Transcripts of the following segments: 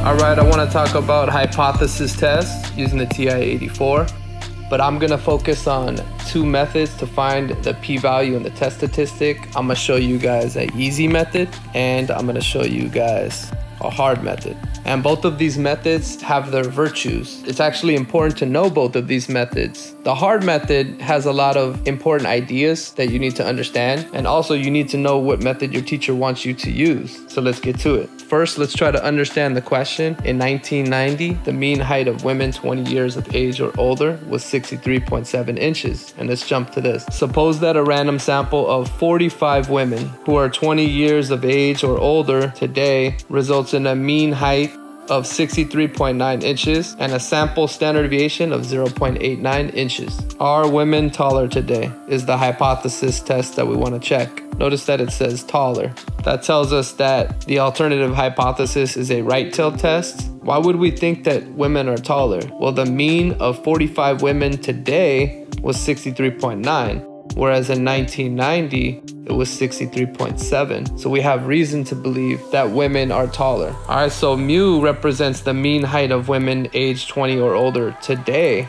Alright, I want to talk about hypothesis tests using the TI-84, but I'm going to focus on two methods to find the p-value in the test statistic. I'm going to show you guys an easy method, and I'm going to show you guys a hard method. And both of these methods have their virtues. It's actually important to know both of these methods. The hard method has a lot of important ideas that you need to understand, and also you need to know what method your teacher wants you to use. So let's get to it. First, let's try to understand the question. In 1990, the mean height of women 20 years of age or older was 63.7 inches. And let's jump to this. Suppose that a random sample of 45 women who are 20 years of age or older today results in a mean height of 63.9 inches and a sample standard deviation of 0.89 inches. Are women taller today? Is the hypothesis test that we want to check. Notice that it says taller. That tells us that the alternative hypothesis is a right-tailed test. Why would we think that women are taller? Well, the mean of 45 women today was 63.9. whereas in 1990, it was 63.7. So we have reason to believe that women are taller. All right, so mu represents the mean height of women age 20 or older today.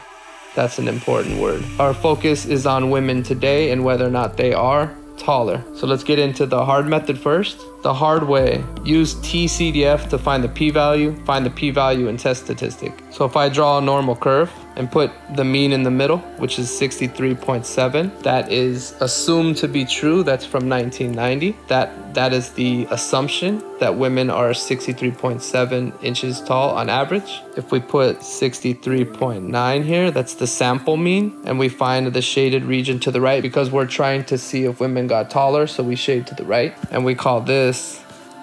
That's an important word. Our focus is on women today and whether or not they are taller. So let's get into the hard method first. The hard way, use TCDF to find the p-value, find the p-value in test statistic. So if I draw a normal curve and put the mean in the middle, which is 63.7, that is assumed to be true. That's from 1990. That is the assumption that women are 63.7 inches tall on average. If we put 63.9 here, that's the sample mean, and we find the shaded region to the right because we're trying to see if women got taller, so we shade to the right, and we call this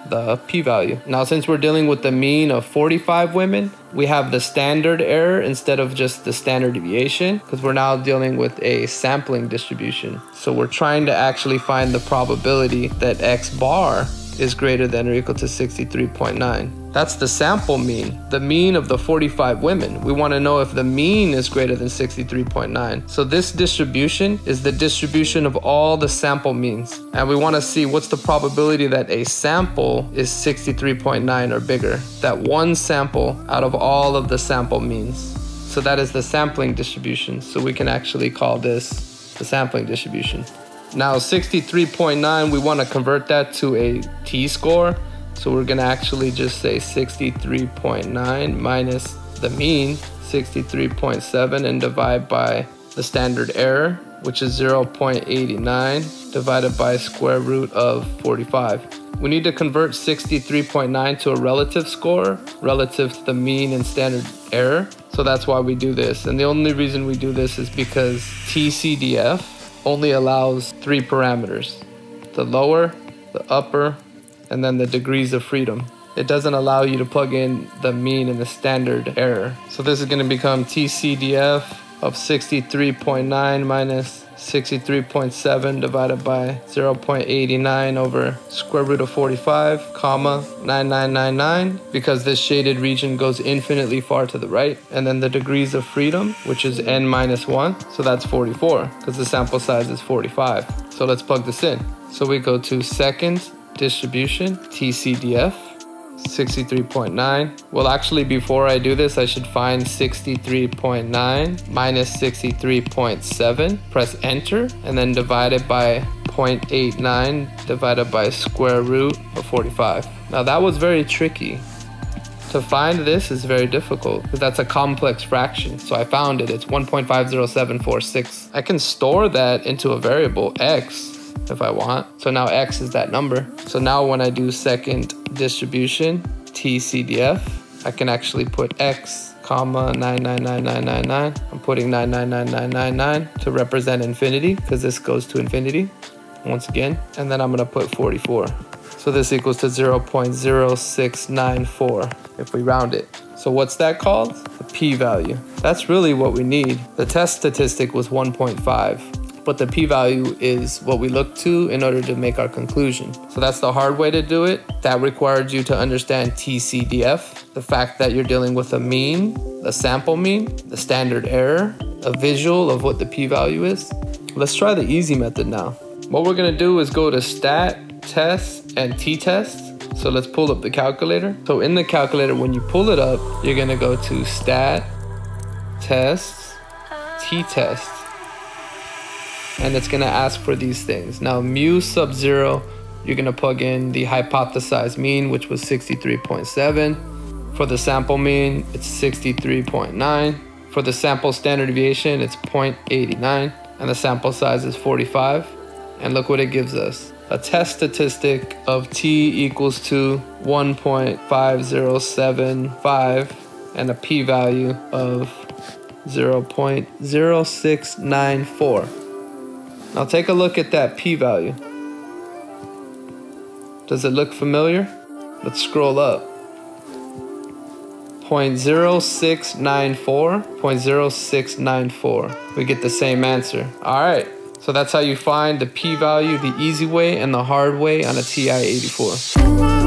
the p-value. Now, since we're dealing with the mean of 45 women, we have the standard error instead of just the standard deviation because we're now dealing with a sampling distribution. So we're trying to actually find the probability that x bar is greater than or equal to 63.9. That's the sample mean, the mean of the 45 women. We want to know if the mean is greater than 63.9. So this distribution is the distribution of all the sample means. And we want to see what's the probability that a sample is 63.9 or bigger. That one sample out of all of the sample means. So that is the sampling distribution. So we can actually call this the sampling distribution. Now 63.9, we want to convert that to a t-score. So we're going to actually just say 63.9 minus the mean, 63.7, and divide by the standard error, which is 0.89 divided by square root of 45. We need to convert 63.9 to a relative score relative to the mean and standard error. So that's why we do this. And the only reason we do this is because TCDF only allows three parameters: the lower, the upper, and then the degrees of freedom. It doesn't allow you to plug in the mean and the standard error. So this is going to become TCDF of 63.9 minus 63.7 divided by 0.89 over square root of 45, comma 9999, because this shaded region goes infinitely far to the right. And then the degrees of freedom, which is n minus 1. So that's 44 because the sample size is 45. So let's plug this in. So we go to second distribution, TCDF, 63.9. Well, actually, before I do this, I should find 63.9 minus 63.7. Press enter and then divide it by 0.89 divided by square root of 45. Now, that was very tricky. To find this is very difficult because that's a complex fraction. So I found it. It's 1.50746. I can store that into a variable x if I want. So now x is that number. So now when I do second distribution, TCDF, I can actually put x, comma 999999. I'm putting 999999 to represent infinity because this goes to infinity once again. And then I'm going to put 44. So this equals to 0.0694 if we round it. So what's that called? The p-value. That's really what we need. The test statistic was 1.5. but the p-value is what we look to in order to make our conclusion. So that's the hard way to do it. That required you to understand TCDF, the fact that you're dealing with a mean, the sample mean, the standard error, a visual of what the p-value is. Let's try the easy method now. What we're gonna do is go to stat, test, and t-test. So let's pull up the calculator. So in the calculator, when you pull it up, you're gonna go to stat, tests, t-test, and it's gonna ask for these things. Now mu sub zero, you're gonna plug in the hypothesized mean, which was 63.7. For the sample mean, it's 63.9. For the sample standard deviation, it's 0.89, and the sample size is 45. And look what it gives us. A test statistic of t equals to 1.5075 and a p-value of 0.0694. Now take a look at that p-value. Does it look familiar? Let's scroll up. 0.0694, 0.0694. We get the same answer. All right, so that's how you find the p-value the easy way and the hard way on a TI-84.